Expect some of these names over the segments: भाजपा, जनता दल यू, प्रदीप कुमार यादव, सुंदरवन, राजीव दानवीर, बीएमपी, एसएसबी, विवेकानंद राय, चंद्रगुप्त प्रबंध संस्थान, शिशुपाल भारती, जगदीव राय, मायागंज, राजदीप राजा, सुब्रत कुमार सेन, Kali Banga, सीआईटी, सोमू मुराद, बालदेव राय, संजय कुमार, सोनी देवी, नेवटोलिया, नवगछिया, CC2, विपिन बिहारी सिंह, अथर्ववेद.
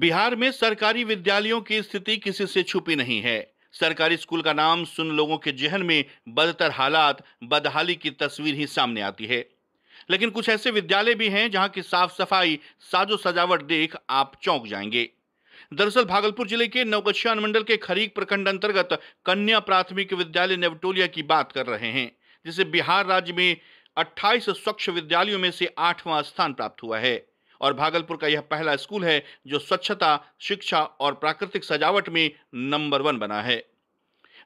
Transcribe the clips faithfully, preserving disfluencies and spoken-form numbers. बिहार में सरकारी विद्यालयों की स्थिति किसी से छुपी नहीं है। सरकारी स्कूल का नाम सुन लोगों के जहन में बदतर हालात, बदहाली की तस्वीर ही सामने आती है। लेकिन कुछ ऐसे विद्यालय भी हैं जहां की साफ सफाई, साजो सजावट देख आप चौंक जाएंगे। दरअसल भागलपुर जिले के नवगछिया अनुमंडल के खरीक प्रखंड अंतर्गत कन्या प्राथमिक विद्यालय नेवटोलिया की बात कर रहे हैं, जिसे बिहार राज्य में अट्ठाईस स्वच्छ विद्यालयों में से आठवां स्थान प्राप्त हुआ है और भागलपुर का यह पहला स्कूल है जो स्वच्छता, शिक्षा और प्राकृतिक सजावट में नंबर वन बना है।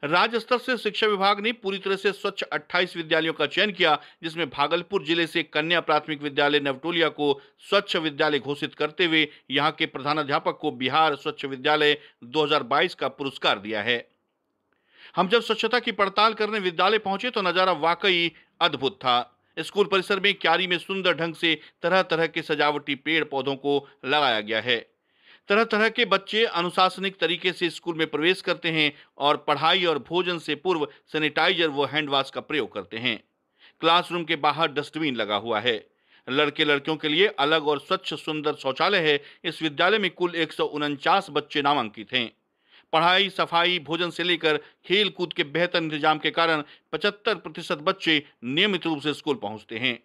राज्य स्तर से शिक्षा विभाग ने पूरी तरह से स्वच्छ अट्ठाईस विद्यालयों का चयन किया, जिसमें भागलपुर जिले से कन्या प्राथमिक विद्यालय नेवटोलिया को स्वच्छ विद्यालय घोषित करते हुए यहां के प्रधानाध्यापक को बिहार स्वच्छ विद्यालय दो हज़ार बाईस का पुरस्कार दिया है। हम जब स्वच्छता की पड़ताल करने विद्यालय पहुंचे तो नजारा वाकई अद्भुत था। स्कूल परिसर में क्यारी में सुंदर ढंग से तरह तरह के सजावटी पेड़ पौधों को लगाया गया है। तरह तरह के बच्चे अनुशासनिक तरीके से स्कूल में प्रवेश करते हैं और पढ़ाई और भोजन से पूर्व सैनिटाइजर व हैंडवाश का प्रयोग करते हैं। क्लासरूम के बाहर डस्टबिन लगा हुआ है। लड़के लड़कियों के लिए अलग और स्वच्छ सुंदर शौचालय है। इस विद्यालय में कुल एक सौ उनचास बच्चे नामांकित हैं। पढ़ाई, सफाई, भोजन से लेकर खेल कूद के बेहतर इंतजाम के कारण पचहत्तर प्रतिशत बच्चे नियमित रूप से स्कूल पहुंचते हैं।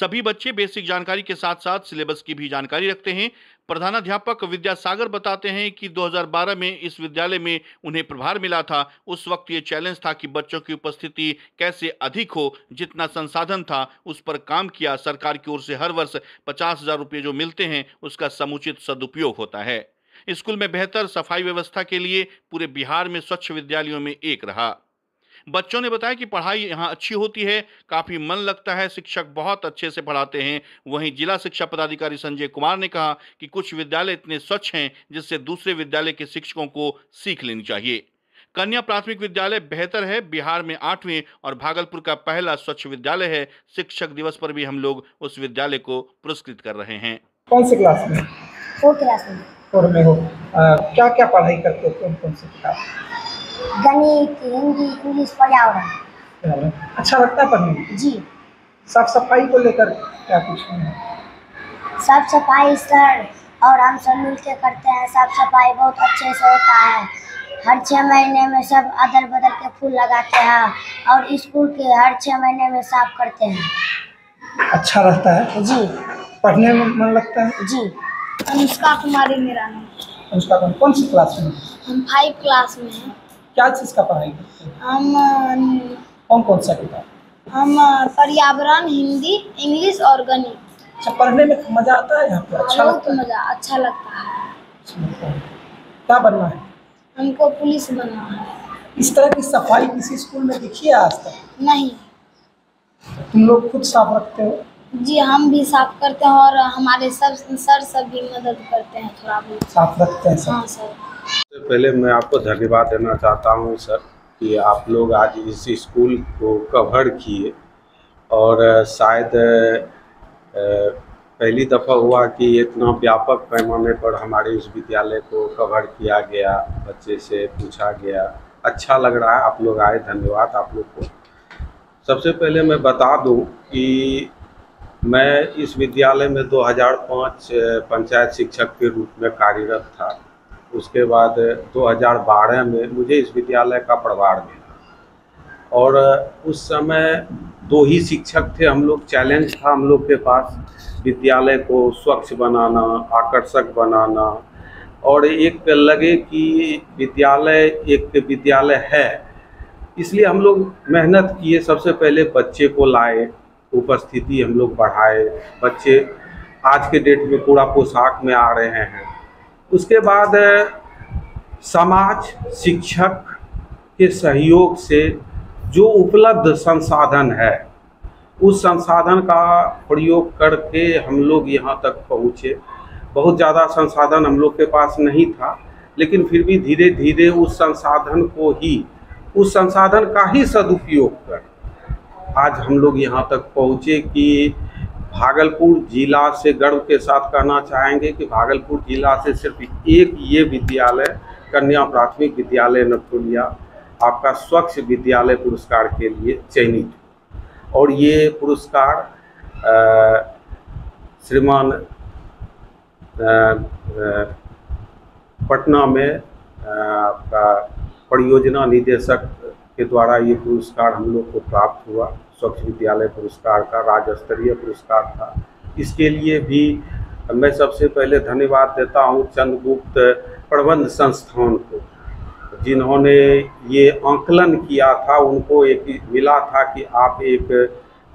सभी बच्चे बेसिक जानकारी के साथ साथ सिलेबस की भी जानकारी रखते हैं। प्रधानाध्यापक विद्यासागर बताते हैं कि दो हज़ार बारह में इस विद्यालय में उन्हें प्रभार मिला था। उस वक्त ये चैलेंज था कि बच्चों की उपस्थिति कैसे अधिक हो। जितना संसाधन था उस पर काम किया। सरकार की ओर से हर वर्ष पचास हजार रुपये जो मिलते हैं उसका समुचित सदुपयोग होता है। स्कूल में बेहतर सफाई व्यवस्था के लिए पूरे बिहार में स्वच्छ विद्यालयों में एक रहा। बच्चों ने बताया कि पढ़ाई यहाँ अच्छी होती है, काफी मन लगता है, शिक्षक बहुत अच्छे से पढ़ाते हैं। वहीं जिला शिक्षा पदाधिकारी संजय कुमार ने कहा कि कुछ विद्यालय इतने स्वच्छ हैं जिससे दूसरे विद्यालय के शिक्षकों को सीख लेनी चाहिए। कन्या प्राथमिक विद्यालय बेहतर है, बिहार में आठवें और भागलपुर का पहला स्वच्छ विद्यालय है। शिक्षक दिवस पर भी हम लोग उस विद्यालय को पुरस्कृत कर रहे हैं। कौन सी क्लास में? फोर्थ क्लास में। और में हो आ, क्या क्या पढ़ाई करते हो? कौन कौन सी किताब? गणित, हिंदी, इंग्लिश, पर्यावरण। अच्छा लगता है पढ़ने में? जी। साफ सफाई को लेकर क्या कुछ है? साफ सफाई सर और हम सब मिल के करते हैं। साफ सफाई बहुत अच्छे से होता है। हर छः महीने में सब अदल बदल के फूल लगाते हैं और स्कूल के हर छः महीने में साफ करते हैं। अच्छा रहता है जी। पढ़ने में मन लगता है जी। अनुष्का कुमारी मेरा नाम। अनुष्का कुमार, कौन सी क्लास में? हम फाइव क्लास में हैं। क्या चीज़ का पढ़ाई करते हैं? हम कौन कौन सा किताब? हम पर्यावरण, हिंदी, इंग्लिश और गणित। अच्छा, पढ़ने में मज़ा आता है यहाँ पर? अच्छा लगता है। मज़ा अच्छा लगता है। क्या बनना है? हमको पुलिस बनना है। इस तरह की सफाई किसी स्कूल में दिखी है आज तक? नहीं। तुम लोग खुद साफ रखते हो? जी, हम भी साफ करते हैं और हमारे सब सर सब भी मदद करते हैं, थोड़ा बहुत साफ रखते हैं। हाँ सर, सबसे पहले मैं आपको धन्यवाद देना चाहता हूँ सर कि आप लोग आज इस स्कूल को कवर किए और शायद पहली दफ़ा हुआ कि इतना व्यापक पैमाने पर हमारे इस विद्यालय को कवर किया गया, बच्चे से पूछा गया। अच्छा लग रहा है आप लोग आए, धन्यवाद आप लोग को। सबसे पहले मैं बता दूँ कि मैं इस विद्यालय में दो हज़ार पाँच पंचायत शिक्षक के रूप में कार्यरत था। उसके बाद दो हज़ार बारह में मुझे इस विद्यालय का प्रभार मिला और उस समय दो ही शिक्षक थे हम लोग। चैलेंज था हम लोग के पास विद्यालय को स्वच्छ बनाना, आकर्षक बनाना और एक लगे कि विद्यालय एक विद्यालय है, इसलिए हम लोग मेहनत किए। सबसे पहले बच्चे को लाए, उपस्थिति हम लोग बढ़ाए। बच्चे आज के डेट में पूरा पोशाक में आ रहे हैं। उसके बाद समाज, शिक्षक के सहयोग से जो उपलब्ध संसाधन है उस संसाधन का प्रयोग करके हम लोग यहाँ तक पहुँचे। बहुत ज़्यादा संसाधन हम लोग के पास नहीं था, लेकिन फिर भी धीरे धीरे उस संसाधन को ही उस संसाधन का ही सदुपयोग कर आज हम लोग यहाँ तक पहुँचे कि भागलपुर जिला से गर्व के साथ कहना चाहेंगे कि भागलपुर जिला से सिर्फ एक ये विद्यालय कन्या प्राथमिक विद्यालय नेवटोलिया आपका स्वच्छ विद्यालय पुरस्कार के लिए चयनित हुआ और ये पुरस्कार श्रीमान पटना में आपका परियोजना निदेशक के द्वारा ये पुरस्कार हम लोग को प्राप्त हुआ। स्वच्छ विद्यालय पुरस्कार का राज्य स्तरीय पुरस्कार था। इसके लिए भी मैं सबसे पहले धन्यवाद देता हूँ चंद्रगुप्त प्रबंध संस्थान को, जिन्होंने ये आंकलन किया था। उनको एक मिला था कि आप एक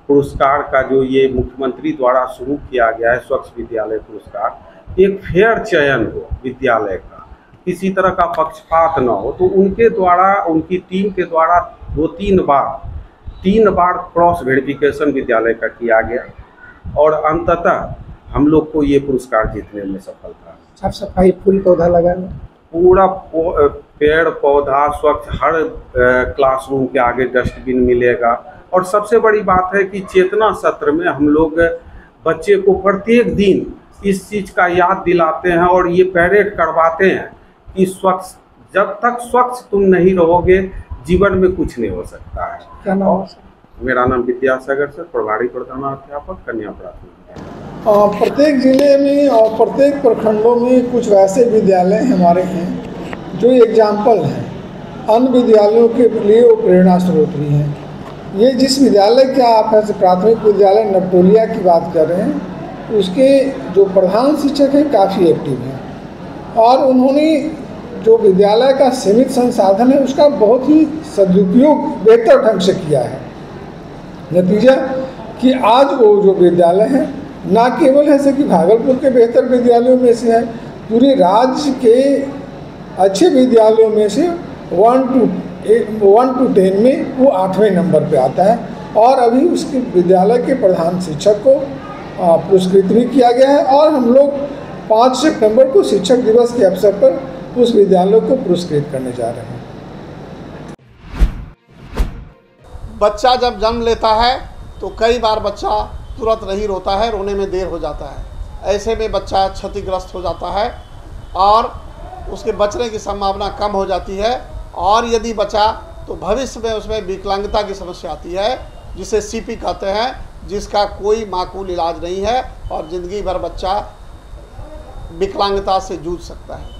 पुरस्कार का, जो ये मुख्यमंत्री द्वारा शुरू किया गया है स्वच्छ विद्यालय पुरस्कार, एक फेयर चयन हो विद्यालय का, किसी तरह का पक्षपात ना हो। तो उनके द्वारा, उनकी टीम के द्वारा दो तीन बार तीन बार क्रॉस वेरिफिकेशन विद्यालय का किया गया और अंततः हम लोग को ये पुरस्कार जीतने में सफलता। साफ सफाई, फूल पौधा लगाना, पूरा पेड़ पौधा स्वच्छ, हर क्लासरूम के आगे डस्टबिन मिलेगा। और सबसे बड़ी बात है कि चेतना सत्र में हम लोग बच्चे को प्रत्येक दिन इस चीज़ का याद दिलाते हैं और ये पैरेड करवाते हैं कि स्वच्छ, जब तक स्वच्छ तुम नहीं रहोगे जीवन में कुछ नहीं हो सकता है। क्या नाम है? मेरा नाम विद्यासागर सर, प्रभारी प्रधानाध्यापक कन्या प्राथमिक। प्रत्येक जिले में और प्रत्येक प्रखंडों में कुछ वैसे विद्यालय हमारे हैं जो एग्जाम्पल हैं, अन्य विद्यालयों के लिए वो प्रेरणा स्रोत भी हैं। ये जिस विद्यालय का आप ऐसे प्राथमिक विद्यालय नवटोलिया की बात कर रहे हैं, उसके जो प्रधान शिक्षक हैं काफ़ी एक्टिव हैं और उन्होंने जो विद्यालय का सीमित संसाधन है उसका बहुत ही सदुपयोग बेहतर ढंग से किया है। नतीजा कि आज वो जो विद्यालय हैं ना केवल ऐसे कि भागलपुर के बेहतर विद्यालयों में से है, पूरे राज्य के अच्छे विद्यालयों में से one two one two ten में वो आठवें नंबर पे आता है और अभी उसके विद्यालय के प्रधान शिक्षक को पुरस्कृत भी किया गया है और हम लोग पाँच सितंबर को शिक्षक दिवस के अवसर पर उस विद्यालय को पुरस्कृत करने जा रहे हैं। बच्चा जब जन्म लेता है तो कई बार बच्चा तुरंत नहीं रोता है, रोने में देर हो जाता है। ऐसे में बच्चा क्षतिग्रस्त हो जाता है और उसके बचने की संभावना कम हो जाती है और यदि बचा तो भविष्य में उसमें विकलांगता की समस्या आती है, जिसे सीपी कहते हैं, जिसका कोई माकूल इलाज नहीं है और ज़िंदगी भर बच्चा विकलांगता से जूझ सकता है।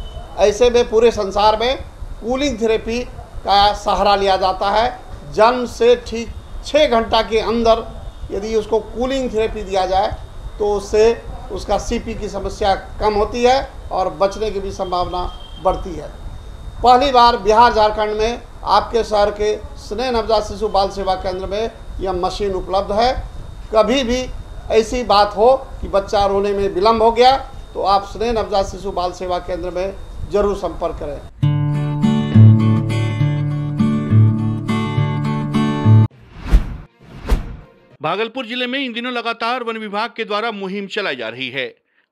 ऐसे में पूरे संसार में कूलिंग थेरेपी का सहारा लिया जाता है। जन्म से ठीक छः घंटा के अंदर यदि उसको कूलिंग थेरेपी दिया जाए तो उससे उसका सीपी की समस्या कम होती है और बचने की भी संभावना बढ़ती है। पहली बार बिहार झारखंड में आपके शहर के स्नेह नवजात शिशु बाल सेवा केंद्र में यह मशीन उपलब्ध है। कभी भी ऐसी बात हो कि बच्चा रोने में विलम्ब हो गया तो आप स्नेह नवजात शिशु बाल सेवा केंद्र में जरूर संपर्क करें। भागलपुर जिले में इन दिनों लगातार वन विभाग के द्वारा मुहिम चलाई जा रही है।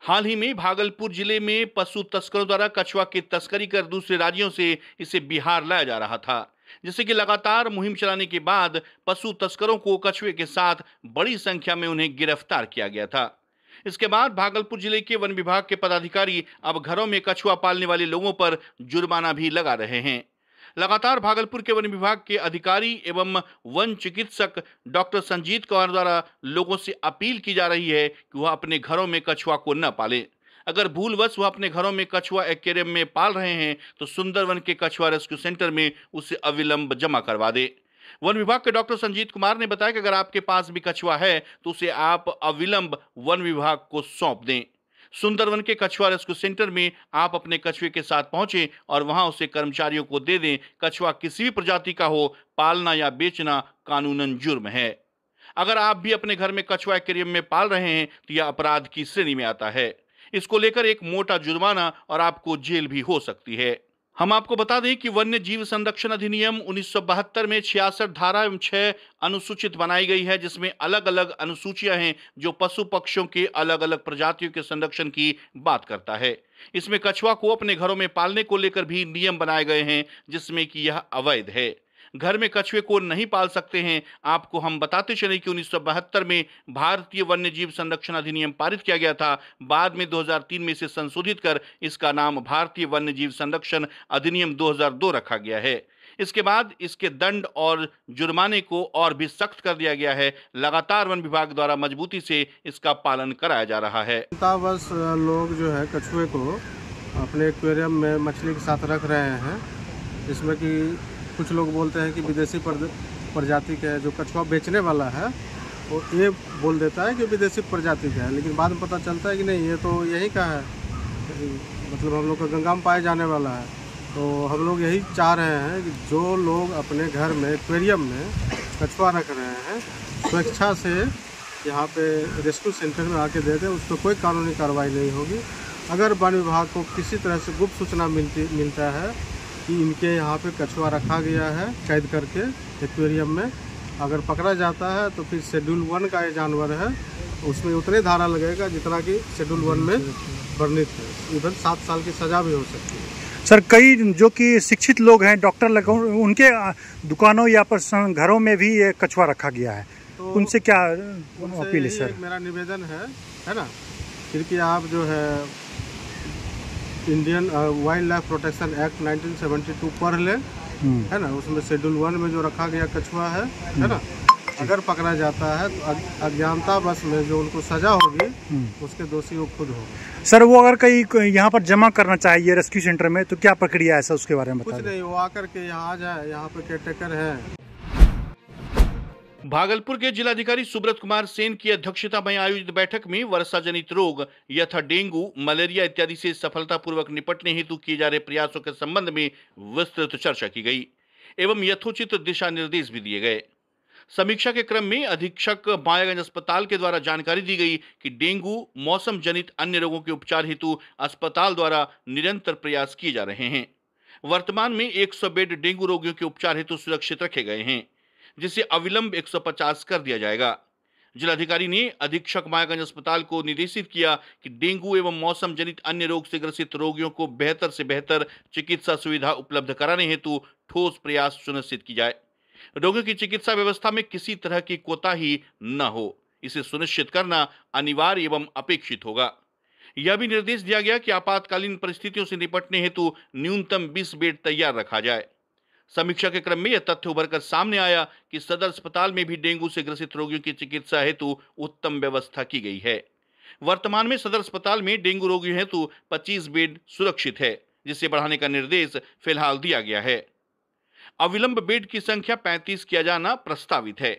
हाल ही में भागलपुर जिले में पशु तस्करों द्वारा कछुआ की तस्करी कर दूसरे राज्यों से इसे बिहार लाया जा रहा था, जिससे कि लगातार मुहिम चलाने के बाद पशु तस्करों को कछुए के साथ बड़ी संख्या में उन्हें गिरफ्तार किया गया था। इसके बाद भागलपुर जिले के वन विभाग के पदाधिकारी अब घरों में कछुआ पालने वाले लोगों पर जुर्माना भी लगा रहे हैं। लगातार भागलपुर के वन विभाग के अधिकारी एवं वन चिकित्सक डॉक्टर संजीत कुमार द्वारा लोगों से अपील की जा रही है कि वह अपने घरों में कछुआ को न पालें। अगर भूलवश वह अपने घरों में कछुआ एक्वेरियम में पाल रहे हैं तो सुंदरवन के कछुआ रेस्क्यू सेंटर में उसे अविलंब जमा करवा दें। वन विभाग के डॉक्टर संजीत कुमार ने बताया कि अगर आपके पास भी कछुआ है तो उसे आप अविलंब वन विभाग को सौंप दें। सुंदरवन के कछुआ रेस्क्यू सेंटर में आप अपने कछुए के साथ पहुंचे और वहां उसे कर्मचारियों को दे दें। कछुआ किसी भी प्रजाति का हो, पालना या बेचना कानूनन जुर्म है। अगर आप भी अपने घर में कछुआ एक्वेरियम में पाल रहे हैं तो यह अपराध की श्रेणी में आता है। इसको लेकर एक मोटा जुर्माना और आपको जेल भी हो सकती है। हम आपको बता दें कि वन्य जीव संरक्षण अधिनियम उन्नीस सौ बहत्तर में छियासठ धारा एवं छह अनुसूचित बनाई गई है, जिसमें अलग अलग अनुसूचियां हैं जो पशु पक्षियों के अलग अलग प्रजातियों के संरक्षण की बात करता है। इसमें कछुआ को अपने घरों में पालने को लेकर भी नियम बनाए गए हैं, जिसमें कि यह अवैध है। घर में कछुए को नहीं पाल सकते हैं। आपको हम बताते चले कि उन्नीस सौ बहत्तर में भारतीय वन्य जीव संरक्षण अधिनियम पारित किया गया था। बाद में दो हज़ार तीन में इसे संशोधित कर इसका नाम भारतीय वन्य जीव संरक्षण अधिनियम दो हज़ार दो रखा गया है। इसके बाद इसके दंड और जुर्माने को और भी सख्त कर दिया गया है। लगातार वन विभाग द्वारा मजबूती से इसका पालन कराया जा रहा है। वर्ष लोग जो है कछुए को अपने एक्वेरियम में मछली के साथ रख रहे हैं, जिसमें कि कुछ लोग बोलते हैं कि विदेशी प्रजाति का जो कछुआ बेचने वाला है वो ये बोल देता है कि विदेशी प्रजाति का है, लेकिन बाद में पता चलता है कि नहीं ये तो यही का है, मतलब हम लोग का गंगा में पाया जाने वाला है। तो हम लोग यही चाह रहे हैं कि जो लोग अपने घर में एक्वेरियम में कछुआ रख रहे हैं स्वेच्छा से यहाँ पे रेस्क्यू सेंटर में आके दे दें, उस पर कोई कानूनी कार्रवाई नहीं होगी। अगर वन विभाग को किसी तरह से गुप्त सूचना मिलती मिलता है कि इनके यहाँ पे कछुआ रखा गया है कैद करके एक्वेरियम में, अगर पकड़ा जाता है तो फिर शेड्यूल वन का ये जानवर है, उसमें उतने धारा लगेगा जितना कि शेड्यूल वन में वर्णित है, इवन सात साल की सज़ा भी हो सकती है। सर, कई जो कि शिक्षित लोग हैं, डॉक्टर लग, उनके दुकानों या पर घरों में भी ये कछुआ रखा गया है, तो उनसे क्या अपील है? सर, मेरा निवेदन है है ना, क्योंकि आप जो है Indian wild life protection act nineteen seventy two पढ़ ले, है ना, उसमें शेड्यूल वन में जो रखा गया कछुआ है, है ना, अगर पकड़ा जाता है तो अज्ञानता बस में जो उनको सजा होगी उसके दोषी वो खुद होंगे। सर, वो अगर कहीं यहाँ पर जमा करना चाहिए रेस्क्यू सेंटर में तो क्या प्रक्रिया है सर, उसके बारे में बता कुछ नहीं, वो आकर के यहाँ आ जाए, यहाँ पे केयरटेकर है। भागलपुर के जिलाधिकारी सुब्रत कुमार सेन की अध्यक्षता में आयोजित बैठक में वर्षा जनित रोग यथा डेंगू, मलेरिया इत्यादि से सफलतापूर्वक निपटने हेतु किए जा रहे प्रयासों के संबंध में विस्तृत चर्चा की गई एवं यथोचित दिशा निर्देश भी दिए गए। समीक्षा के क्रम में अधीक्षक मायागंज अस्पताल के द्वारा जानकारी दी गई कि डेंगू, मौसम जनित अन्य रोगों के उपचार हेतु अस्पताल द्वारा निरंतर प्रयास किए जा रहे हैं। वर्तमान में एक सौ बेड डेंगू रोगियों के उपचार हेतु सुरक्षित रखे गए हैं, जिसे अविलंब एक सौ पचास कर दिया जाएगा। जिलाधिकारी ने अधीक्षक मायागंज अस्पताल को निर्देशित किया कि डेंगू एवं मौसम जनित अन्य रोग से ग्रसित रोगियों को बेहतर से बेहतर चिकित्सा सुविधा उपलब्ध कराने हेतु ठोस प्रयास सुनिश्चित की जाए। रोगियों की चिकित्सा व्यवस्था में किसी तरह की कोताही न हो, इसे सुनिश्चित करना अनिवार्य एवं अपेक्षित होगा। यह भी निर्देश दिया गया कि आपातकालीन परिस्थितियों से निपटने हेतु न्यूनतम बीस बेड तैयार रखा जाए। समीक्षा के क्रम में यह तथ्य उभरकर सामने आया कि सदर अस्पताल में भी डेंगू से ग्रसित रोगियों की चिकित्सा हेतु उत्तम व्यवस्था की गई है। वर्तमान में सदर अस्पताल में डेंगू रोगियों हेतु पच्चीस बेड सुरक्षित है, जिसे बढ़ाने का निर्देश फिलहाल दिया गया है। अविलंब बेड की संख्या पैंतीस किया जाना प्रस्तावित है।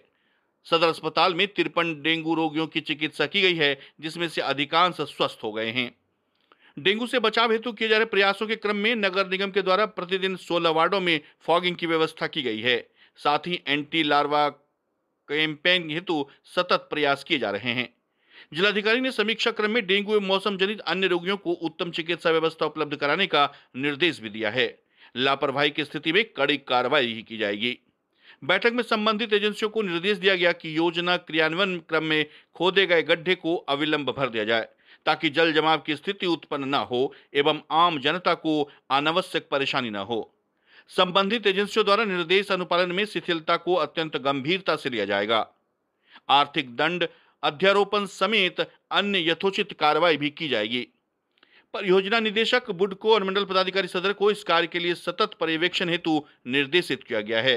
सदर अस्पताल में तिरपन डेंगू रोगियों की चिकित्सा की गई है, जिसमें से अधिकांश स्वस्थ हो गए हैं। डेंगू से बचाव हेतु किए जा रहे प्रयासों के क्रम में नगर निगम के द्वारा प्रतिदिन सोलह वार्डों में फॉगिंग की व्यवस्था की गई है। साथ ही एंटी लार्वा कैंपेन हेतु सतत प्रयास किए जा रहे हैं। जिलाधिकारी ने समीक्षा क्रम में डेंगू एवं मौसम जनित अन्य रोगियों को उत्तम चिकित्सा व्यवस्था उपलब्ध कराने का निर्देश भी दिया है। लापरवाही की स्थिति में कड़ी कार्रवाई की जाएगी। बैठक में संबंधित एजेंसियों को निर्देश दिया गया कि योजना क्रियान्वयन क्रम में खोदे गए गड्ढे को अविलंब भर दिया जाए, ताकि जल जमाव की स्थिति उत्पन्न न हो एवं आम जनता को अनावश्यक परेशानी न हो। संबंधित एजेंसियों द्वारा निर्देश अनुपालन में शिथिलता को अत्यंत गंभीरता से लिया जाएगा। आर्थिक दंड, अध्यारोपण समेत अन्य यथोचित कार्रवाई भी की जाएगी। परियोजना निदेशक बुडको और मंडल पदाधिकारी सदर को इस कार्य के लिए सतत पर्यवेक्षण हेतु निर्देशित किया गया है।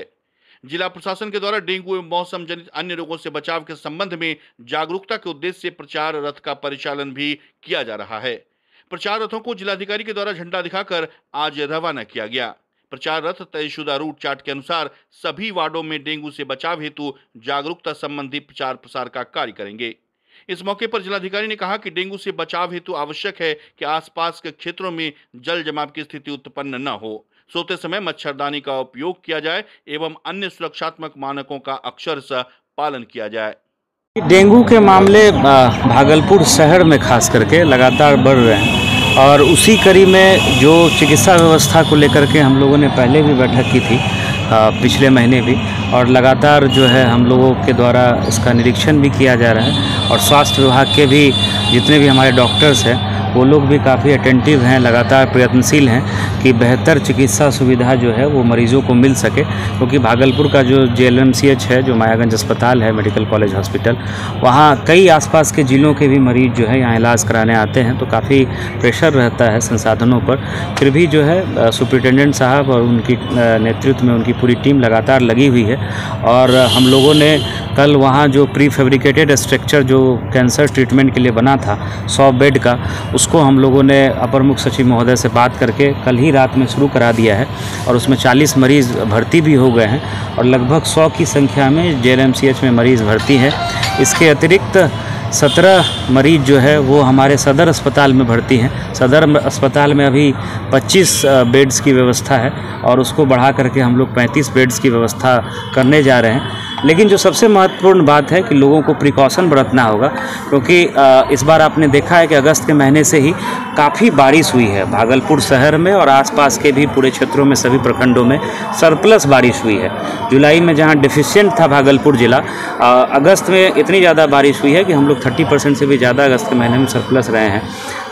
जिला प्रशासन के द्वारा डेंगू एवं मौसम जनित अन्य रोगों से बचाव के संबंध में जागरूकता के उद्देश्य से प्रचार रथ का परिचालन भी किया जा रहा है। प्रचार रथों को जिलाधिकारी के द्वारा झंडा दिखाकर आज रवाना किया गया। प्रचार रथ तयशुदा रूट चार्ट के अनुसार सभी वार्डों में डेंगू से बचाव हेतु जागरूकता संबंधी प्रचार प्रसार का कार्य करेंगे। इस मौके पर जिलाधिकारी ने कहा कि डेंगू से बचाव हेतु आवश्यक है कि आसपास के क्षेत्रों में जल जमाव की स्थिति उत्पन्न न हो। सोते समय मच्छरदानी का उपयोग किया जाए एवं अन्य सुरक्षात्मक मानकों का अक्षरशः पालन किया जाए। डेंगू के मामले भागलपुर शहर में खास करके लगातार बढ़ रहे हैं और उसी कड़ी में जो चिकित्सा व्यवस्था को लेकर के हम लोगों ने पहले भी बैठक की थी, पिछले महीने भी, और लगातार जो है हम लोगों के द्वारा इसका निरीक्षण भी किया जा रहा है और स्वास्थ्य विभाग के भी जितने भी हमारे डॉक्टर्स हैं वो लोग भी काफ़ी अटेंटिव हैं, लगातार प्रयत्नशील हैं कि बेहतर चिकित्सा सुविधा जो है वो मरीज़ों को मिल सके, क्योंकि भागलपुर का जो J L M C H है, जो मायागंज अस्पताल है, मेडिकल कॉलेज हॉस्पिटल, वहाँ कई आसपास के ज़िलों के भी मरीज़ जो है यहाँ इलाज कराने आते हैं, तो काफ़ी प्रेशर रहता है संसाधनों पर। फिर भी जो है सुप्रिटेंडेंट साहब और उनकी नेतृत्व में उनकी पूरी टीम लगातार लगी हुई है। और हम लोगों ने कल वहाँ जो प्री फेब्रिकेटेड स्ट्रक्चर जो कैंसर ट्रीटमेंट के लिए बना था सौ बेड का, उसको हम लोगों ने अपर मुख्य सचिव महोदय से बात करके कल ही रात में शुरू करा दिया है, और उसमें चालीस मरीज़ भर्ती भी हो गए हैं और लगभग सौ की संख्या में J L M C H में मरीज़ भर्ती हैं। इसके अतिरिक्त सत्रह मरीज़ जो है वो हमारे सदर अस्पताल में भर्ती हैं। सदर अस्पताल में अभी पच्चीस बेड्स की व्यवस्था है और उसको बढ़ा करके हम लोग पैंतीस बेड्स की व्यवस्था करने जा रहे हैं। लेकिन जो सबसे महत्वपूर्ण बात है कि लोगों को प्रिकॉशन बरतना होगा, क्योंकि इस बार आपने देखा है कि अगस्त के महीने से ही काफ़ी बारिश हुई है भागलपुर शहर में और आसपास के भी पूरे क्षेत्रों में, सभी प्रखंडों में सरप्लस बारिश हुई है। जुलाई में जहाँ डिफिशियंट था भागलपुर ज़िला, अगस्त में इतनी ज़्यादा बारिश हुई है कि हम लोग तीस परसेंट से भी ज़्यादा अगस्त के महीने में सरप्लस रहे हैं।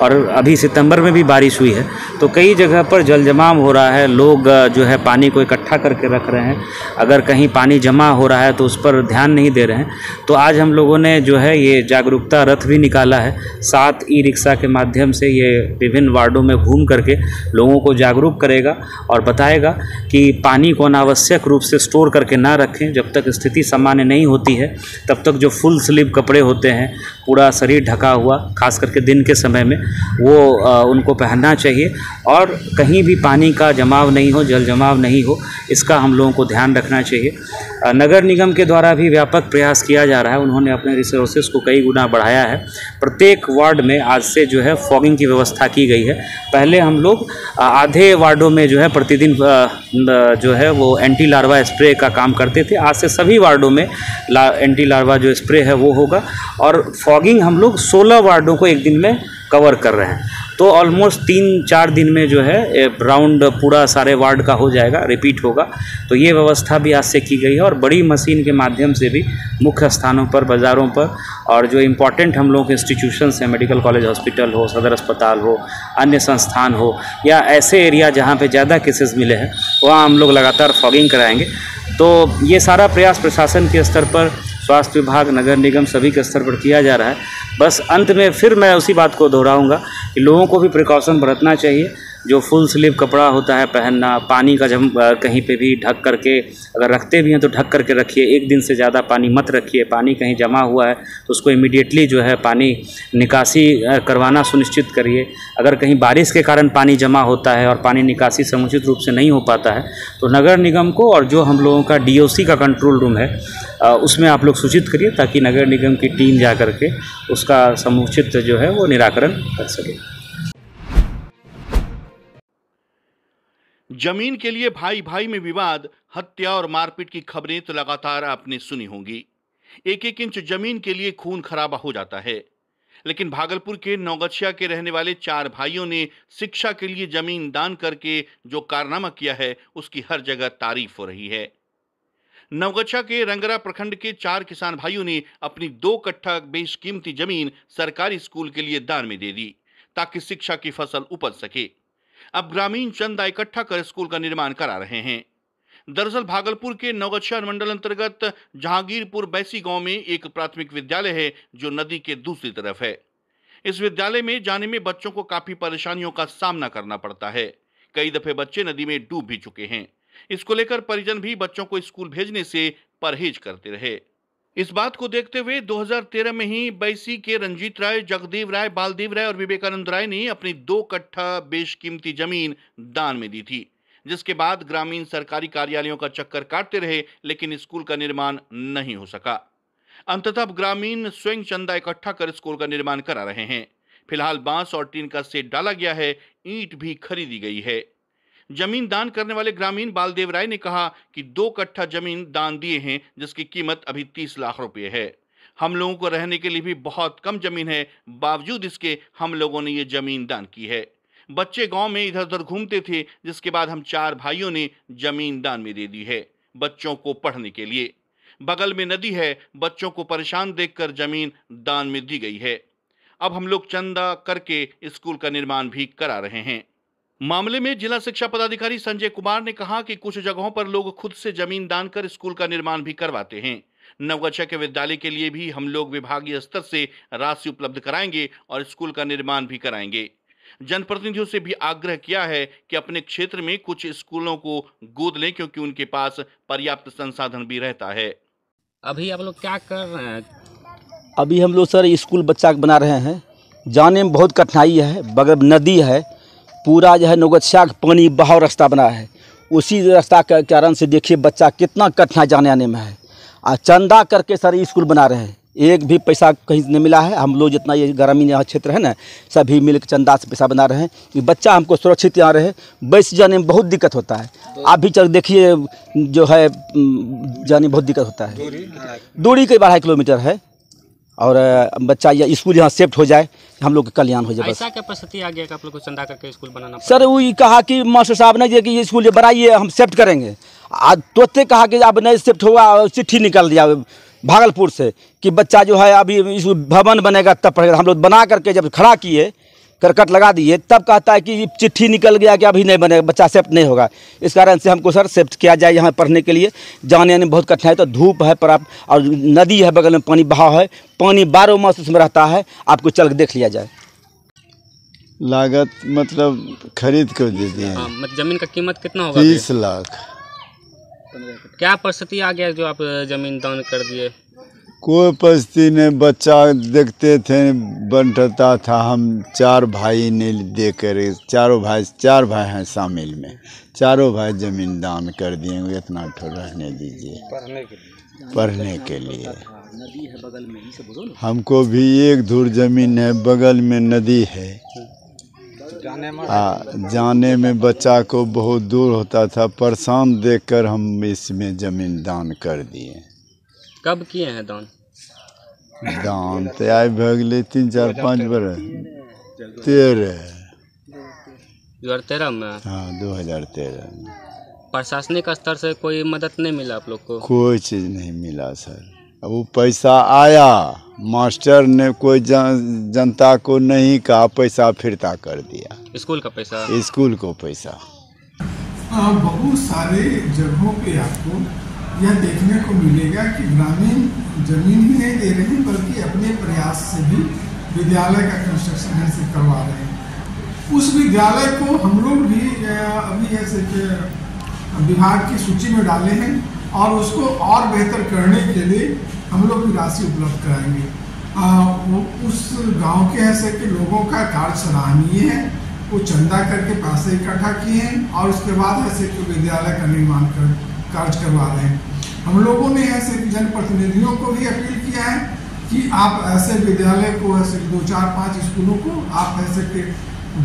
और अभी सितंबर में भी बारिश हुई है, तो कई जगह पर जल जमाव हो रहा है, लोग जो है पानी को इकट्ठा करके रख रहे हैं, अगर कहीं पानी जमा हो रहा है तो उस पर ध्यान नहीं दे रहे हैं। तो आज हम लोगों ने जो है ये जागरूकता रथ भी निकाला है, सात ई रिक्शा के माध्यम से ये विभिन्न वार्डों में घूम करके लोगों को जागरूक करेगा और बताएगा कि पानी को अनावश्यक रूप से स्टोर करके ना रखें। जब तक स्थिति सामान्य नहीं होती है तब तक जो फुल स्लीव कपड़े होते हैं, पूरा शरीर ढका हुआ, खास करके दिन के समय में, वो आ, उनको पहनना चाहिए। और कहीं भी पानी का जमाव नहीं हो, जल जमाव नहीं हो, इसका हम लोगों को ध्यान रखना चाहिए। आ, नगर निगम के द्वारा भी व्यापक प्रयास किया जा रहा है, उन्होंने अपने रिसोर्सेज को कई गुना बढ़ाया है। प्रत्येक वार्ड में आज से जो है फॉगिंग की व्यवस्था की गई है। पहले हम लोग आधे वार्डों में जो है प्रतिदिन जो है वो एंटी लार्वा स्प्रे का काम करते थे, आज से सभी वार्डों में ला एंटी लार्वा जो स्प्रे है वो होगा। और फॉगिंग हम लोग सोलह वार्डों को एक दिन में कवर कर रहे हैं, तो ऑलमोस्ट तीन चार दिन में जो है राउंड पूरा सारे वार्ड का हो जाएगा, रिपीट होगा। तो ये व्यवस्था भी आज से की गई है। और बड़ी मशीन के माध्यम से भी मुख्य स्थानों पर, बाज़ारों पर, और जो इम्पॉर्टेंट हम लोगों के इंस्टीट्यूशंस हैं, मेडिकल कॉलेज हॉस्पिटल हो, सदर अस्पताल हो, अन्य संस्थान हो, या ऐसे एरिया जहाँ पर ज़्यादा केसेस मिले हैं, वहाँ हम लोग लगातार फॉगिंग कराएँगे। तो ये सारा प्रयास प्रशासन के स्तर पर, स्वास्थ्य विभाग, नगर निगम, सभी के स्तर पर किया जा रहा है। बस अंत में फिर मैं उसी बात को दोहराऊंगा कि लोगों को भी प्रिकॉशन बरतना चाहिए। जो फुल स्लीव कपड़ा होता है पहनना, पानी का जम कहीं पे भी ढक करके अगर रखते भी हैं तो ढक करके रखिए, एक दिन से ज़्यादा पानी मत रखिए। पानी कहीं जमा हुआ है तो उसको इमीडिएटली जो है पानी निकासी करवाना सुनिश्चित करिए। अगर कहीं बारिश के कारण पानी जमा होता है और पानी निकासी समुचित रूप से नहीं हो पाता है तो नगर निगम को और जो हम लोगों का डी ओ सी का कंट्रोल रूम है उसमें आप लोग सूचित करिए, ताकि नगर निगम की टीम जा करके उसका समुचित जो है वो निराकरण कर सके। जमीन के लिए भाई भाई में विवाद, हत्या और मारपीट की खबरें तो लगातार आपने सुनी होंगी। एक एक इंच जमीन के लिए खून खराबा हो जाता है, लेकिन भागलपुर के नौगछिया के रहने वाले चार भाइयों ने शिक्षा के लिए जमीन दान करके जो कारनामा किया है उसकी हर जगह तारीफ हो रही है। नवगछिया के रंगरा प्रखंड के चार किसान भाइयों ने अपनी दो कट्ठा बेशकीमती जमीन सरकारी स्कूल के लिए दान में दे दी, ताकि शिक्षा की फसल उपज सके। अब ग्रामीण चंदा इकट्ठा कर स्कूल का निर्माण करा रहे हैं। दरअसल भागलपुर के नवगछिया मंडल अंतर्गत जहांगीरपुर बैसी गांव में एक प्राथमिक विद्यालय है जो नदी के दूसरी तरफ है। इस विद्यालय में जाने में बच्चों को काफी परेशानियों का सामना करना पड़ता है। कई दफे बच्चे नदी में डूब भी चुके हैं। इसको लेकर परिजन भी बच्चों को स्कूल भेजने से परहेज करते रहे। इस बात को देखते हुए दो हज़ार तेरह में ही बैसी के रंजीत राय, जगदीव राय, बालदेव राय और विवेकानंद राय ने अपनी दो कट्ठा बेशकीमती जमीन दान में दी थी, जिसके बाद ग्रामीण सरकारी कार्यालयों का चक्कर काटते रहे, लेकिन स्कूल का निर्माण नहीं हो सका। अंततः ग्रामीण स्वयं चंदा इकट्ठा कर स्कूल का निर्माण करा रहे हैं। फिलहाल बांस और टीन का सेट डाला गया है, ईंट भी खरीदी गई है। जमीन दान करने वाले ग्रामीण बालदेव राय ने कहा कि दो कट्ठा जमीन दान दिए हैं, जिसकी कीमत अभी तीस लाख रुपए है। हम लोगों को रहने के लिए भी बहुत कम जमीन है, बावजूद इसके हम लोगों ने ये जमीन दान की है। बच्चे गांव में इधर उधर घूमते थे, जिसके बाद हम चार भाइयों ने जमीन दान में दे दी है, बच्चों को पढ़ने के लिए। बगल में नदी है, बच्चों को परेशान देखकर जमीन दान में दी गई है। अब हम लोग चंदा करके स्कूल का निर्माण भी करा रहे हैं। मामले में जिला शिक्षा पदाधिकारी संजय कुमार ने कहा कि कुछ जगहों पर लोग खुद से जमीन दान कर स्कूल का निर्माण भी करवाते हैं। नवगछिया के विद्यालय के लिए भी हम लोग विभागीय स्तर से राशि उपलब्ध कराएंगे और स्कूल का निर्माण भी कराएंगे। जनप्रतिनिधियों से भी आग्रह किया है कि अपने क्षेत्र में कुछ स्कूलों को गोद लें, क्योंकि उनके पास पर्याप्त संसाधन भी रहता है। अभी हम लोग क्या कर रहे हैं? अभी हम लोग सर स्कूल बच्चा बना रहे हैं। जाने में बहुत कठिनाई है, बगल नदी है, पूरा जो है नवगछिया पानी बहाव रास्ता बना है। उसी रास्ता के कारण से देखिए बच्चा कितना कठिनाई जाने आने में है। और चंदा करके सर स्कूल बना रहे हैं, एक भी पैसा कहीं नहीं मिला है। हम लोग जितना ये ग्रामीण यहाँ क्षेत्र है ना, सभी मिलकर चंदा से पैसा बना रहे हैं कि बच्चा हमको सुरक्षित यहाँ रहे। बैस जाने में बहुत दिक्कत होता है। आप भी चल देखिए जो है जाने में बहुत दिक्कत होता है। दूरी कई बारह किलोमीटर है और बच्चा या स्कूल यहाँ शिफ्ट हो जाए, हम लोग कल्याण हो जाए। ऐसा क्या परिस्थिति आ गया कि आप लोग को चंदा करके स्कूल बनाना? सर वो कहा कि मास्टर साहब ने कि ये स्कूल बनाइए, हम शिफ्ट करेंगे। आज तुरंते कहा कि अब नहीं शिफ्ट हुआ और चिट्ठी निकाल दिया भागलपुर से कि बच्चा जो है अभी भवन बनेगा तब पढ़ेगा। हम लोग बना करके जब खड़ा किए, करकट लगा दिए, तब कहता है कि चिट्ठी निकल गया कि अभी नहीं बनेगा, बच्चा शिफ्ट नहीं होगा। इस कारण से हमको सर शिफ्ट किया जाए। यहाँ पढ़ने के लिए जाने आने में बहुत कठिनाई। तो धूप है पर आप, और नदी है, बगल में पानी बहाव है, पानी बारह मास उसमें रहता है। आपको चल के देख लिया जाए। लागत मतलब खरीद कर दीजिए। जमीन का कीमत कितना होगा? तीस लाख। क्या परिस्थिति आ गया जो आप जमीन दान कर दिए? कोई परिस्थिति नहीं, बच्चा देखते थे बंटता था। हम चार भाई ने दे कर, चारों भाई चार भाई हैं शामिल में, चारों भाई जमीन दान कर दिए। इतना ठो रहने दीजिए पढ़ने के लिए, पढ़ने के लिए। नदी है बगल में, हमको भी एक धूर जमीन है, बगल में नदी है। आ, जाने में बच्चा को बहुत दूर होता था, परेशान देखकर हम इसमें जमीन दान कर दिए। कब किए हैं दान? दान तो आए भगले तीन चार पाँच बरस, तेरह दो हजार तेरह में। हाँ, दो हजार तेरह में। प्रशासनिक स्तर से कोई मदद नहीं मिला आप लोग को? कोई चीज़ नहीं मिला सर। वो पैसा आया, मास्टर ने कोई जन, जनता को नहीं कहा, पैसा फिरता कर दिया। स्कूल का पैसा, स्कूल को पैसा। बहुत सारे जगहों पे आपको यह देखने को मिलेगा कि ग्रामीण जमीन ही नहीं दे रहे बल्कि अपने प्रयास से भी विद्यालय का कंस्ट्रक्शन यहाँ से करवा रहे हैं। उस विद्यालय को हम लोग भी अभी ऐसे विभाग की सूची में डाले हैं और उसको और बेहतर करने के लिए हम लोग भी राशि उपलब्ध कराएंगे। आ, वो उस गांव के ऐसे के लोगों का कार्य सराहनीय है। वो चंदा करके पैसे इकट्ठा किए हैं और उसके बाद ऐसे के विद्यालय का निर्माण कर कार्य करवा रहे हैं। हम लोगों ने ऐसे जनप्रतिनिधियों को भी अपील किया है कि आप ऐसे विद्यालय को, ऐसे दो चार पाँच स्कूलों को आप ऐसे के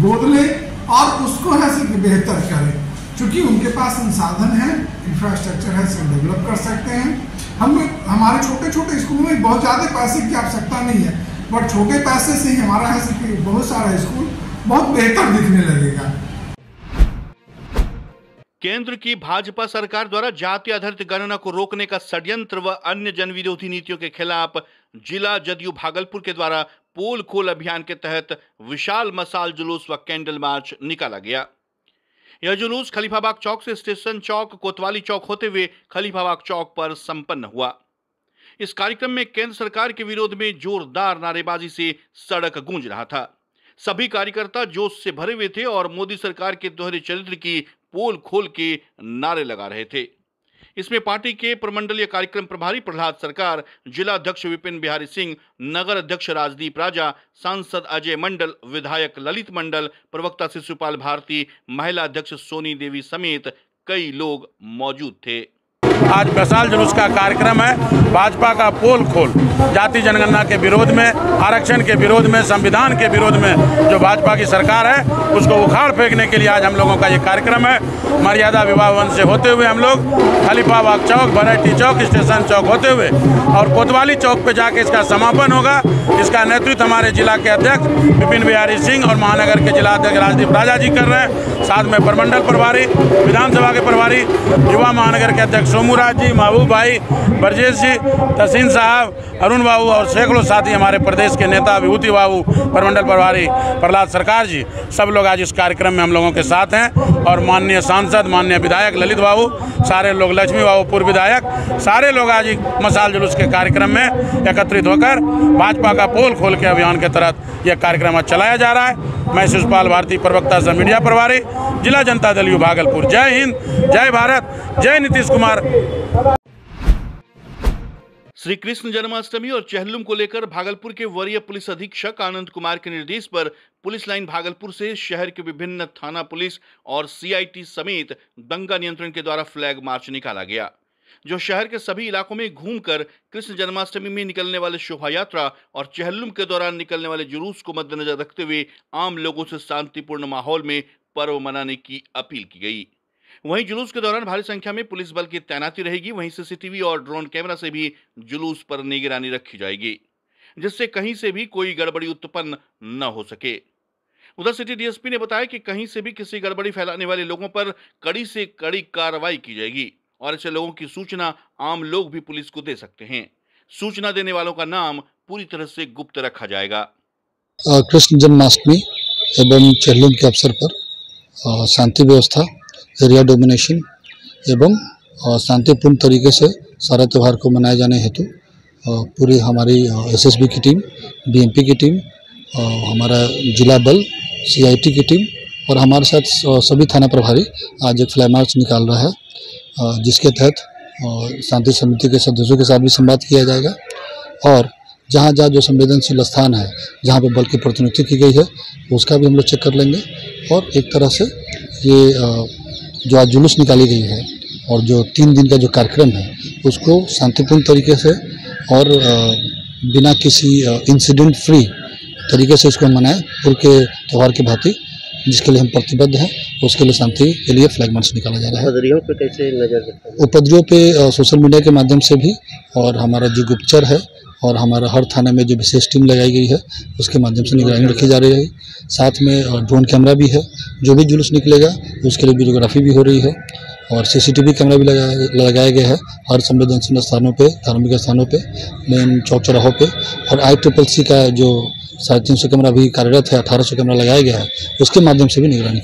गोद लें और उसको ऐसे कि बेहतर करें। चूँकि उनके पास संसाधन है, इंफ्रास्ट्रक्चर है, सब डेवलप कर सकते हैं। हम हमारे छोटे छोटे स्कूलों में बहुत ज़्यादा पैसे की आवश्यकता नहीं है, बट छोटे पैसे से ही हमारा है बहुत सारा स्कूल बहुत बेहतर दिखने लगेगा। केंद्र की भाजपा सरकार द्वारा जाति आधारित गणना को रोकने का षड्यंत्र व अन्य जनविरोधी नीतियों के खिलाफ जिला जदयू भागलपुर के द्वारा पोल खोल अभियान के तहत विशाल मशाल जुलूस व कैंडल मार्च निकाला गया। यह जुलूस खलीफाबाग चौक से स्टेशन चौक, कोतवाली चौक होते हुए खलीफाबाग चौक पर संपन्न हुआ। इस कार्यक्रम में केंद्र सरकार के विरोध में जोरदार नारेबाजी से सड़क गूंज रहा था। सभी कार्यकर्ता जोश से भरे हुए थे और मोदी सरकार के दोहरे चरित्र की पोल खोल के नारे लगा रहे थे। इसमें पार्टी के प्रमंडलीय कार्यक्रम प्रभारी प्रह्लाद सरकार, जिला अध्यक्ष विपिन बिहारी सिंह, नगर अध्यक्ष राजदीप राजा, सांसद अजय मंडल, विधायक ललित मंडल, प्रवक्ता शिशुपाल भारती, महिला अध्यक्ष सोनी देवी समेत कई लोग मौजूद थे। आज विशाल जुलूस का कार्यक्रम है। भाजपा का पोल खोल जाति जनगणना के विरोध में, आरक्षण के विरोध में, संविधान के विरोध में जो भाजपा की सरकार है उसको उखाड़ फेंकने के लिए आज हम लोगों का ये कार्यक्रम है। मर्यादा विवाह वन से होते हुए हम लोग खलीफाबाग चौक, वैरायटी चौक, स्टेशन चौक होते हुए और कोतवाली चौक पर जाके इसका समापन होगा। इसका नेतृत्व हमारे जिला के अध्यक्ष विपिन बिहारी सिंह और महानगर के जिला अध्यक्ष राजदीप राजा जी कर रहे हैं। साथ में प्रमंडल प्रभारी, विधानसभा के प्रभारी, युवा महानगर के अध्यक्ष सोमू मुराद जी, महबूब भाई, ब्रजेश जी, तहसीन साहब, अरुण बाबू और सैकड़ों साथी हमारे प्रदेश के नेता विभूति बाबू, प्रमंडल प्रभारी प्रह्लाद सरकार जी, सब लोग आज इस कार्यक्रम में हम लोगों के साथ हैं। और माननीय सांसद, माननीय विधायक ललित बाबू, सारे लोग, लक्ष्मी बाबू पूर्व विधायक, सारे लोग आज मशाल जुलूस के कार्यक्रम में एकत्रित होकर भाजपा का पोल खोल के अभियान के तहत यह कार्यक्रम चलाया जा रहा है। मैं शिशुपाल भारती, प्रवक्ता सह मीडिया प्रभारी, जिला जनता दल यू भागलपुर। जय हिंद, जय भारत, जय नीतीश कुमार। श्री कृष्ण जन्माष्टमी और चेहल्लुम को लेकर भागलपुर के वरीय पुलिस अधीक्षक आनंद कुमार के निर्देश पर पुलिस लाइन भागलपुर से शहर के विभिन्न थाना पुलिस और सीआईटी समेत दंगा नियंत्रण के द्वारा फ्लैग मार्च निकाला गया, जो शहर के सभी इलाकों में घूमकर कृष्ण जन्माष्टमी में निकलने वाले शोभा यात्रा और चेहल्लुम के दौरान निकलने वाले जुलूस को मद्देनजर रखते हुए आम लोगों से शांतिपूर्ण माहौल में पर्व मनाने की अपील की गई। वहीं जुलूस के दौरान भारी संख्या में पुलिस बल की तैनाती रहेगी, वहीं सीसीटीवी और ड्रोन कैमरा से भी जुलूस पर निगरानी रखी जाएगी, जिससे कहीं से भी कोई गड़बड़ी उत्पन्न न हो सके। उधर सिटी डीएसपी ने बताया कि कहीं से भी किसी गड़बड़ी फैलाने वाले लोगों पर कड़ी से कड़ी कार्रवाई की जाएगी और ऐसे लोगों की सूचना आम लोग भी पुलिस को दे सकते हैं। सूचना देने वालों का नाम पूरी तरह से गुप्त रखा जाएगा। कृष्ण जन्माष्टमी एवं चेहल्लुम के अवसर पर शांति व्यवस्था, एरिया डोमिनेशन एवं शांतिपूर्ण तरीके से सारा त्यौहार को मनाए जाने हेतु पूरी हमारी एसएसबी की टीम, बीएमपी की टीम, हमारा जिला बल, सीआईटी की टीम और हमारे साथ सभी थाना प्रभारी आज एक फ्लैग मार्च निकाल रहा है, जिसके तहत शांति समिति के सदस्यों के साथ भी संवाद किया जाएगा और जहाँ जहाँ जो संवेदनशील स्थान है, जहाँ पर बल की प्रतिनियुक्ति की गई है, उसका भी हम लोग चेक कर लेंगे। और एक तरह से ये जो आज जुलूस निकाली गई है और जो तीन दिन का जो कार्यक्रम है, उसको शांतिपूर्ण तरीके से और बिना किसी इंसिडेंट फ्री तरीके से इसको मनाएं, पूर्व के त्यौहार की भांति, जिसके लिए हम प्रतिबद्ध हैं। उसके लिए शांति के लिए फ्लैग मार्च निकाला जा रहा है। उपद्रवियों पे कैसे नजर रखते हैं? उपद्रवियों पे सोशल मीडिया के माध्यम से भी और हमारा जो गुप्तचर है और हमारा हर थाने में जो विशेष टीम लगाई गई है, उसके माध्यम से निगरानी रखी जा रही है। साथ में ड्रोन कैमरा भी है, जो भी जुलूस निकलेगा उसके लिए वीडियोग्राफी भी हो रही है और सीसीटीवी कैमरा भी लगाया लगाया गया है हर संवेदनशील स्थानों पर, धार्मिक स्थानों पर, मेन चौक चौराहों पर। और आई ट्रिपल सी का जो साढ़े तीन सौ कैमरा भी कार्यरत है, अठारह सौ कैमरा लगाया गया है, उसके माध्यम से भी निगरानी।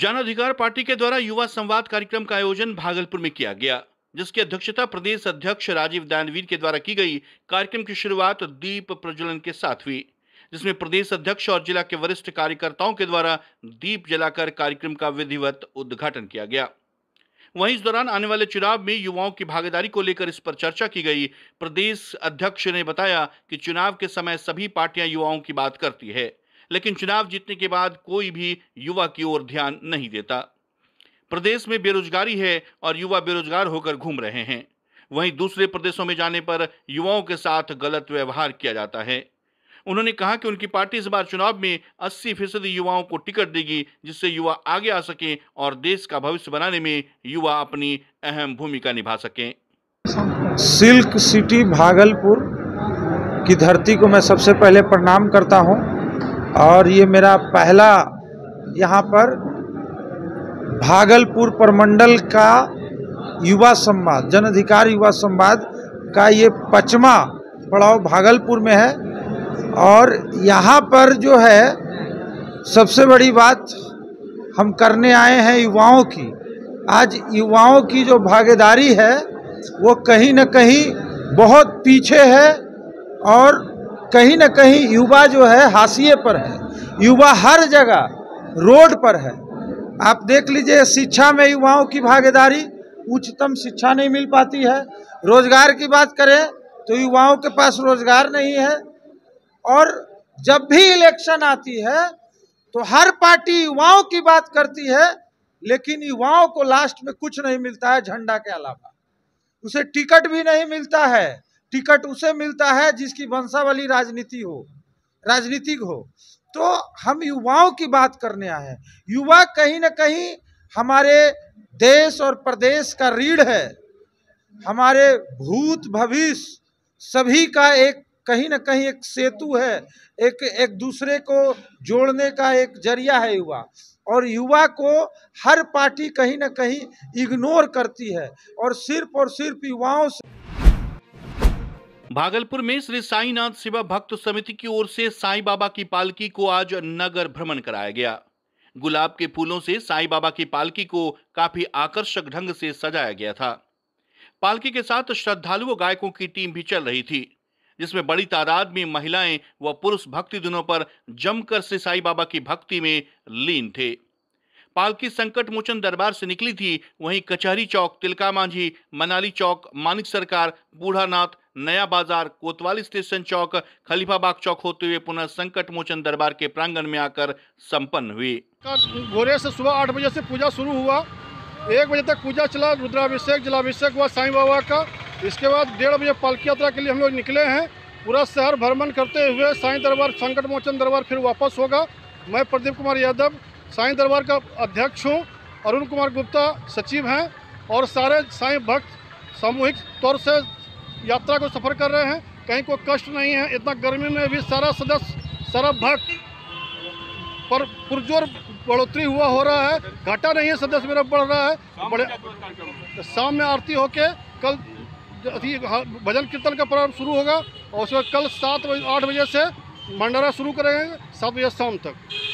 जन अधिकार पार्टी के द्वारा युवा संवाद कार्यक्रम का आयोजन भागलपुर में किया गया, जिसकी अध्यक्षता प्रदेश अध्यक्ष राजीव दानवीर के द्वारा की गई। कार्यक्रम की शुरुआत दीप प्रज्वलन के साथ हुई, जिसमें प्रदेश अध्यक्ष और जिला के वरिष्ठ कार्यकर्ताओं के द्वारा दीप जलाकर कार्यक्रम का विधिवत उद्घाटन किया गया। वहीं इस दौरान आने वाले चुनाव में युवाओं की भागीदारी को लेकर इस पर चर्चा की गई। प्रदेश अध्यक्ष ने बताया कि चुनाव के समय सभी पार्टियां युवाओं की बात करती है, लेकिन चुनाव जीतने के बाद कोई भी युवा की ओर ध्यान नहीं देता। प्रदेश में बेरोजगारी है और युवा बेरोजगार होकर घूम रहे हैं। वहीं दूसरे प्रदेशों में जाने पर युवाओं के साथ गलत व्यवहार किया जाता है। उन्होंने कहा कि उनकी पार्टी इस बार चुनाव में अस्सी फीसदी युवाओं को टिकट देगी, जिससे युवा आगे आ सकें और देश का भविष्य बनाने में युवा अपनी अहम भूमिका निभा सकें। सिल्क सिटी भागलपुर की धरती को मैं सबसे पहले प्रणाम करता हूं और ये मेरा पहला यहां पर भागलपुर प्रमंडल का युवा संवाद, जन अधिकार युवा संवाद का ये पचमा पड़ाव भागलपुर में है। और यहाँ पर जो है सबसे बड़ी बात हम करने आए हैं युवाओं की। आज युवाओं की जो भागीदारी है वो कहीं न कहीं बहुत पीछे है और कहीं न कहीं युवा जो है हाशिए पर है। युवा हर जगह रोड पर है। आप देख लीजिए, शिक्षा में युवाओं की भागीदारी, उच्चतम शिक्षा नहीं मिल पाती है। रोजगार की बात करें तो युवाओं के पास रोजगार नहीं है। और जब भी इलेक्शन आती है तो हर पार्टी युवाओं की बात करती है, लेकिन युवाओं को लास्ट में कुछ नहीं मिलता है झंडा के अलावा। उसे टिकट भी नहीं मिलता है। टिकट उसे मिलता है जिसकी वंशावली राजनीति हो, राजनीतिक हो। तो हम युवाओं की बात करने आए हैं। युवा कहीं ना कहीं हमारे देश और प्रदेश का रीढ़ है, हमारे भूत भविष्य सभी का एक कहीं ना कहीं एक सेतु है, एक एक दूसरे को जोड़ने का एक जरिया है युवा। और युवा को हर पार्टी कहीं ना कहीं इग्नोर करती है और सिर्फ और सिर्फ युवाओं से। भागलपुर में श्री साईनाथ सेवा भक्त समिति की ओर से साईं बाबा की पालकी को आज नगर भ्रमण कराया गया। गुलाब के फूलों से साईं बाबा की पालकी को काफी आकर्षक ढंग से सजाया गया था। पालकी के साथ श्रद्धालु गायकों की टीम भी चल रही थी, जिसमें बड़ी तादाद में महिलाएं व पुरुष भक्ति दिनों पर जमकर से साईं बाबा की भक्ति में लीन थे। पालकी संकट मोचन दरबार से निकली थी, वहीं कचहरी चौक, तिलका मांझी, मनाली चौक, मानिक सरकार, बूढ़ानाथ, नया बाजार, कोतवाली स्टेशन चौक, खलीफाबाग चौक होते हुए पुनः संकट मोचन दरबार के प्रांगण में आकर संपन्न हुई। भोरे से सुबह आठ बजे से पूजा शुरू हुआ, एक बजे तक पूजा चला, रुद्राभिषेक, जलाभिषेक हुआ साईं बाबा का। इसके बाद डेढ़ बजे पालकी यात्रा के लिए हम लोग निकले हैं। पूरा शहर भ्रमण करते हुए साईं दरबार, संकट मोचन दरबार फिर वापस होगा। मैं प्रदीप कुमार यादव साईं दरबार का अध्यक्ष हूँ, अरुण कुमार गुप्ता सचिव हैं और सारे साईं भक्त सामूहिक तौर से यात्रा को सफर कर रहे हैं। कहीं कोई कष्ट नहीं है, इतना गर्मी में भी सारा सदस्य, सारा भक्त पर पुरजोर बढ़ोतरी हुआ हो रहा है, घाटा नहीं है, सदस्य मेरा बढ़ रहा है। बड़े शाम में आरती होके कल भजन कीर्तन का प्रारंभ शुरू होगा और उसके कल सात आठ बजे से भंडारा शुरू करेंगे सात बजे शाम तक।